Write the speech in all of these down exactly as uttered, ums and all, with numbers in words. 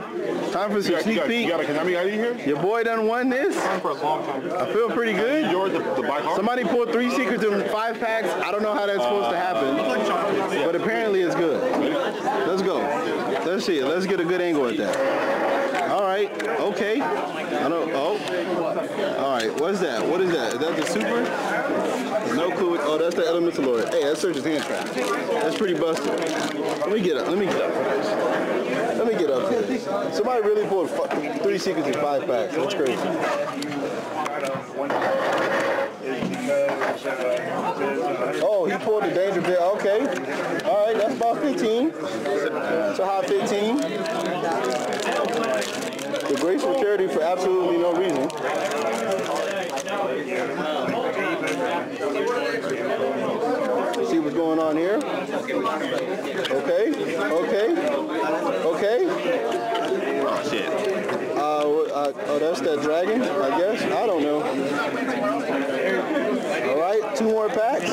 done. Time for some sneak peek. You got a Konami I D here? Your boy done won this. For a long time. I feel pretty good. The, the Somebody pulled three secrets in five packs. I don't know how that's supposed uh, to happen, but apparently it's good. Let's go. Let's see it. Let's get a good angle at that. All right. Okay. I don't. Oh. All right. What's that? What is that? Is that the super? No clue. Oh, that's the elemental lord. Hey, that's Surgeon's Handcraft. That's pretty busted. Let me get up. Let me get up. Let me get up here. Somebody really pulled f three secrets in five packs. That's crazy. Oh, he pulled the danger bit. Okay. All right, that's about fifteen. So high fifteen. The graceful charity for absolutely no reason. See what's going on here. Okay. Okay. Okay. Oh, shit. Uh, uh, oh, that's that dragon, I guess. I don't know. All right, two more packs.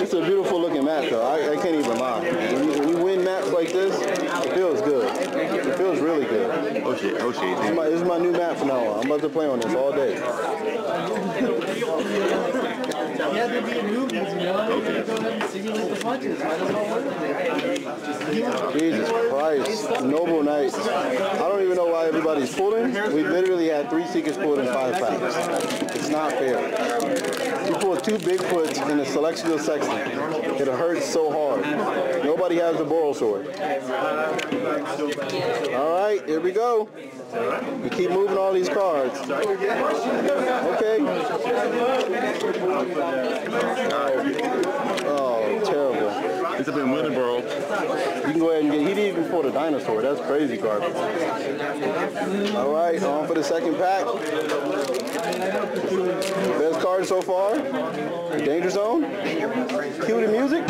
It's a beautiful looking map, though. I, I can't even lie. When you, when you win maps like this, it feels good. It feels really good. Oh, shit. Oh, shit. This is my, this is my new map from now on. I'm about to play on this all day. Jesus Christ. Noble Knights. I don't even know why everybody's pulling. We literally had three secrets pulled in five packs. It's not fair. You pulled two Bigfoots in the selection of Sexton. It hurts so hard. Nobody has the Boral Sword. Alright, here we go. We keep moving all these cards. Okay. Oh, terrible. It's been winning, bro. You can go ahead and get. He didn't even pull the dinosaur. That's crazy garbage. All right, on for the second pack. Best card so far. Danger Zone. Cue the music.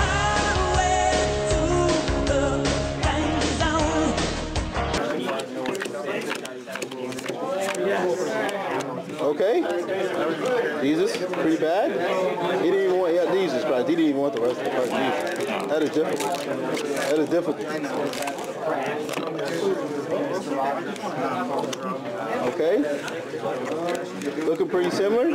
Okay. Jesus, pretty bad. He didn't even want, yeah, Jesus Christ. He didn't even want the rest of the card. That is difficult. That is difficult. Okay. Looking pretty similar.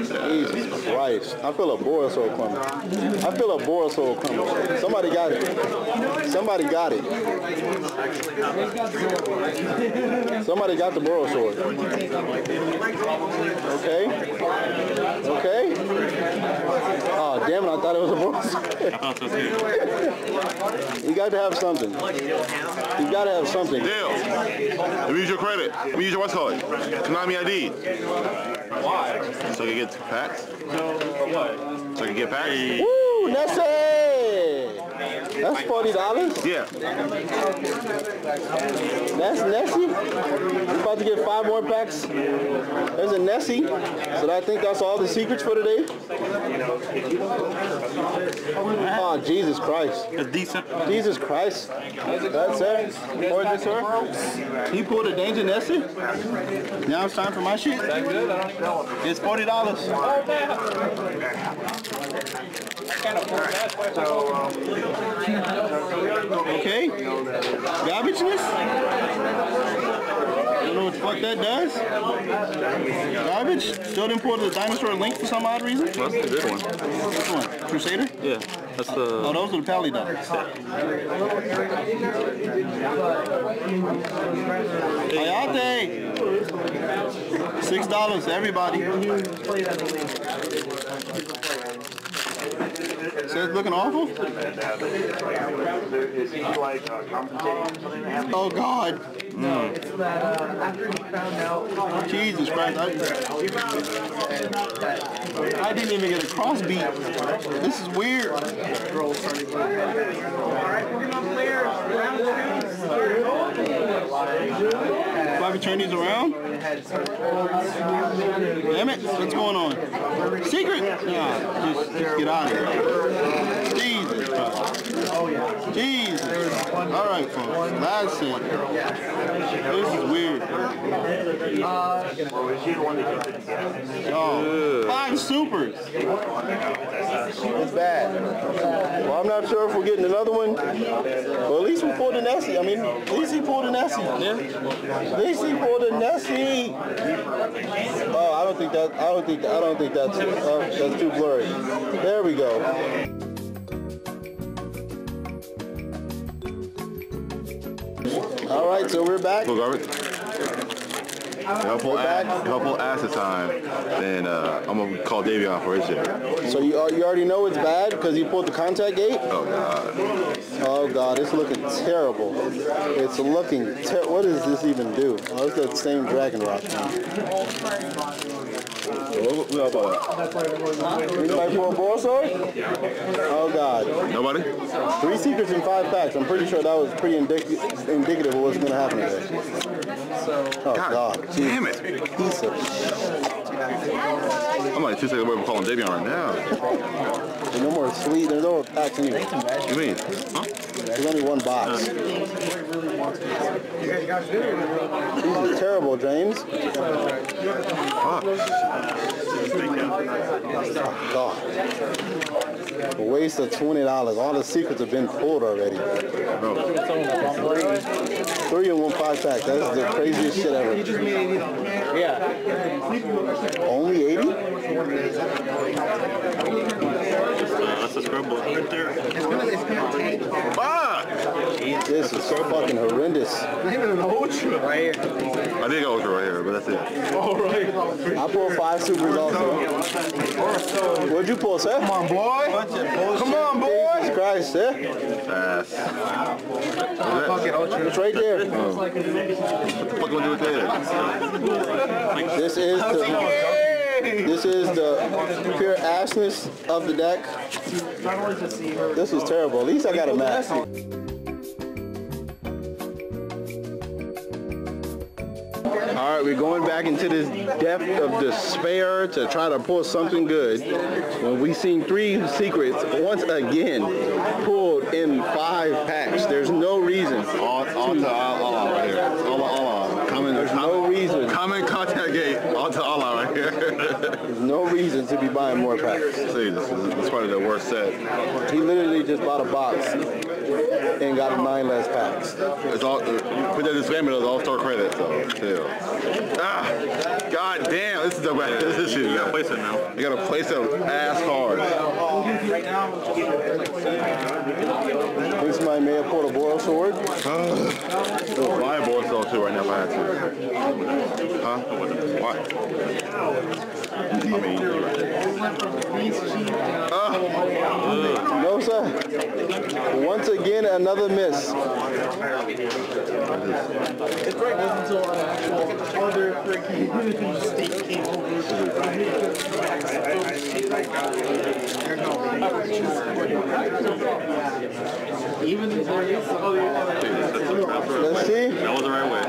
Jesus Christ. I feel a Boros Soul coming. I feel a Boros Soul coming. Somebody got it. Somebody got it. Somebody got the Boros Sword. Okay. Okay. Oh, damn it. I thought it was a Boros Sword. You got to have something. You got to have something. Dale, let me use your credit. Let me use your what's called it. Konami I D. Why? So I can get packs? No, for what? So I can get packs? Woo, Nessie! That's forty dollars? Yeah. That's Nessie? We're about to get five more packs. There's a Nessie. So I think that's all the secrets for today. Oh, Jesus Christ. It's decent. Jesus Christ. That's it. Or this sir. He pulled a Danger Nessie? Now it's time for my shit. It's forty dollars. Okay. Garbageness? I don't know what the fuck that does. Garbage? Still didn't pull the dinosaur link for some odd reason? Well, that's the good one. Which one? Crusader? Yeah. That's the... Oh, those are the Pally dogs. Hayate! six dollars, everybody. Says looking awful? Oh God! Mm. Jesus Christ! I, I didn't even get a crossbeat. This is weird. Do I be turning these around? Damn it! What's going on? Secret! Nah, just, just get out of here. Jesus Christ. Jesus Christ. Alright, folks. Last shit. This is weird. Uh, oh, five supers. It's bad. Well, I'm not sure if we're getting another one. Well, at least we pulled a Nessie. I mean, at least he pulled a Nessie. Yeah. At least he pulled a Nessie. Oh, I don't think that. I don't think. I don't think that's. Uh, that's too blurry. There we go. All right, so we're back. We'll couple, ass, couple ass of time, then uh, I'm gonna call Davion for his shit. So you uh, you already know it's bad because you pulled the contact gate. Oh god. Oh god, it's looking terrible. It's looking ter what does this even do? Oh, it's that same dragon rock. Anybody for a ball sword? Oh god. Nobody? Three secrets in five packs. I'm pretty sure that was pretty indic indicative of what's going to happen today. Oh god. god. Damn it. Piece of shit. I'm like two seconds away from calling Davion right now. There's no more sweet. There's no more packs anyway. What do you mean? Huh? There's only one box. Uh. These are terrible, James. Fuck. Oh, god. A waste of twenty dollars. All the secrets have been pulled already. Oh. Three and one five pack. That's the craziest shit ever. Yeah. Only eighty? Uh, that's a scribble right there. Ah! This is so fucking horrendous. Not even an ultra right here. I think ultra right here, but that's it. All right. I pulled five supers also. What'd you pull, sir? Come on, boy. Come on, boy. Jesus Christ, sir. Yes. It's right there. Oh. What the fuck am I doing with that? This is the... This is the pure assness of the deck. This is terrible. At least I got a match. All right, we're going back into this depth of despair to try to pull something good. When we seen three secrets once again pulled in five packs, there's no reason. All, all to Allah right here. Allah, Allah. Coming, there's no reason. Common contact gate. All to Allah. There's no reason to be buying more packs. See, this is, this is probably the worst set. He literally just bought a box and got nine less packs. It's all, put that disclaimer, it's all store credit, so still. Ah, god damn, this is the bad. This is shit. You gotta place it now. You gotta place it ass hard. This might may have pulled a boil sword. I'll buy a boil sword too right now if I had to. Huh? Why? I mean, uh, no, sir. Once again, another miss. It's right until an actual other freaking state came over. Even there is other. Let's see. That was the right way.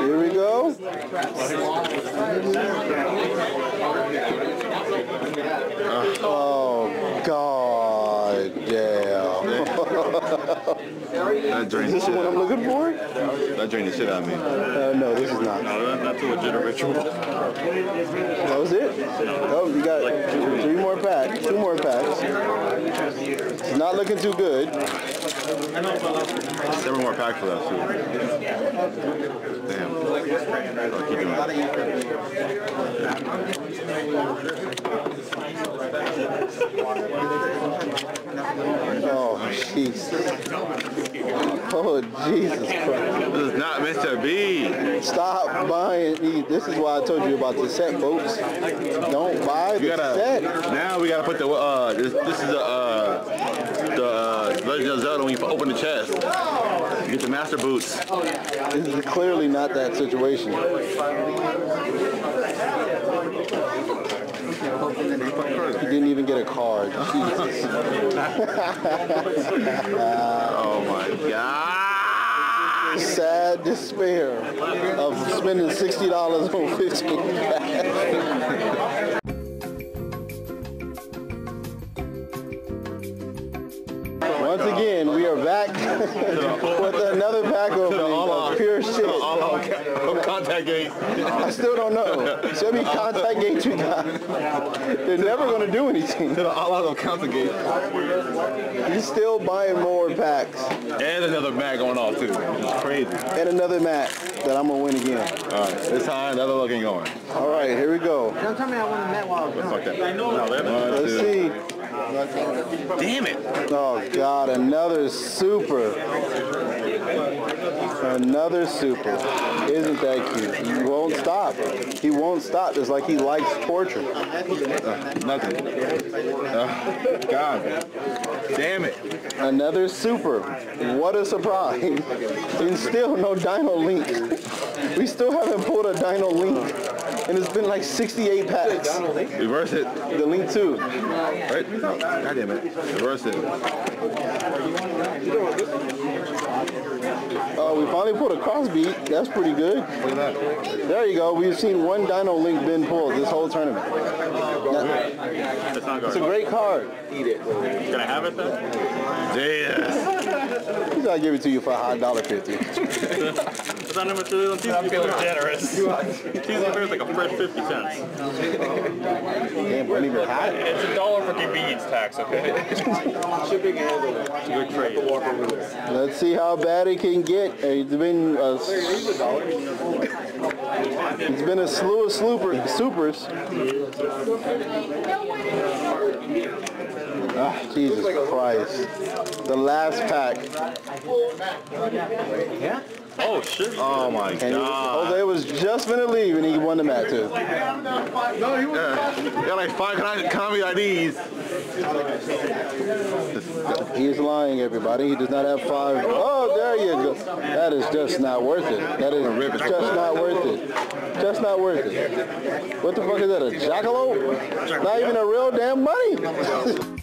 Here we go. Oh, god damn. Is this what I'm looking for? That drained the shit out of me. Uh, no, this is not. No, that's a legitimate ritual. That was it? Oh, you got three more packs. Two more packs. It's not looking too good. Several more packs for that, too. Damn. I'll keep doing it. Oh, jeez. Oh, Jesus Christ. This is not Mister B. Stop buying me. This is why I told you about the set, folks. Don't buy the gotta, set. Now we got to put the, uh, this, this is the, uh, the, uh, Legend of Zelda when you open the chest. Get the master boots. This is clearly not that situation. He didn't even get a card. Jesus. uh, oh my god. Sad despair of spending sixty dollars on fifteen packs. Once again, we are back with another pack opening of pure shit. From Contact Gate. I still don't know. Show me Contact Gate you got. They're never going to do anything. To the all-out of Contact Gate. He's still buying more packs. And another mat going off, too. It's crazy. And another mat that I'm going to win again. All right. This time, another looking going. All right. Here we go. Don't tell me I won the mat while I was done. Let's see. Damn it! Oh God, another super. Another super. Isn't that cute? He won't stop. He won't stop. It's like he likes torture. Uh, nothing. Uh, God. Damn it. Another super. What a surprise. And still no Dino Link. We still haven't pulled a Dino Link. And it's been like sixty-eight packs. Reverse it. The Link two. Right? No. God damn it. Reverse it. Oh, uh, we finally pulled a cross beat. That's pretty good. Look at that. There you go. We've seen one Dino Link been pulled this whole tournament. That's not good. It's a great card. Eat it. Can I have it though? Yes. He's gonna give it to you for a hot dollar fifty. It's not number two. These people are generous. These are like a fresh fifty cents. Damn, we're even hot. It's a dollar for convenience tax. Okay. Shipping and handling. Good trade. Let's see how bad it can get. It's been a. It's been a slew of slooper, supers. Oh, Jesus Christ. The last pack. Yeah? Oh, shit. Oh, my and God. Jose was just going to leave, and he won the match, too. No, he uh, got like five Konami I Ds. He's lying, everybody. He does not have five. Oh, there you go. That is just not worth it. That is just not worth it. Just not worth it. What the fuck is that, a jackalope? Not even a real damn money.